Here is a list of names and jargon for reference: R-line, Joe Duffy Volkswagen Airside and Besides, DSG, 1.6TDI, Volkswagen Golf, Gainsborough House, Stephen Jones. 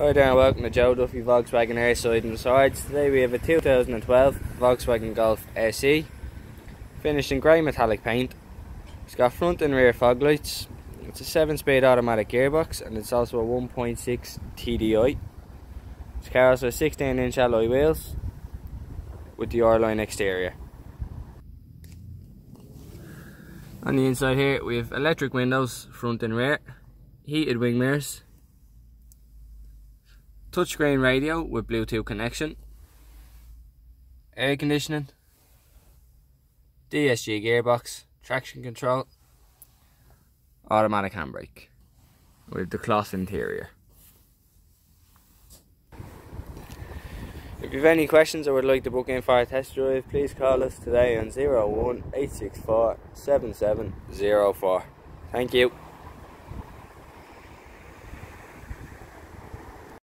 Hi there and welcome to Joe Duffy Volkswagen Airside and Besides. Today we have a 2012 Volkswagen Golf SE, finished in grey metallic paint. It's got front and rear fog lights. It's a 7-speed automatic gearbox and it's also a 1.6 TDI. This car also has 16-inch alloy wheels with the R-line exterior. On the inside here we have electric windows, front and rear, heated wing mirrors, touchscreen radio with Bluetooth connection, air conditioning, DSG gearbox, traction control, automatic handbrake with the cloth interior. If you have any questions or would like to book in for a test drive, please call us today on 01864 7704. Thank you.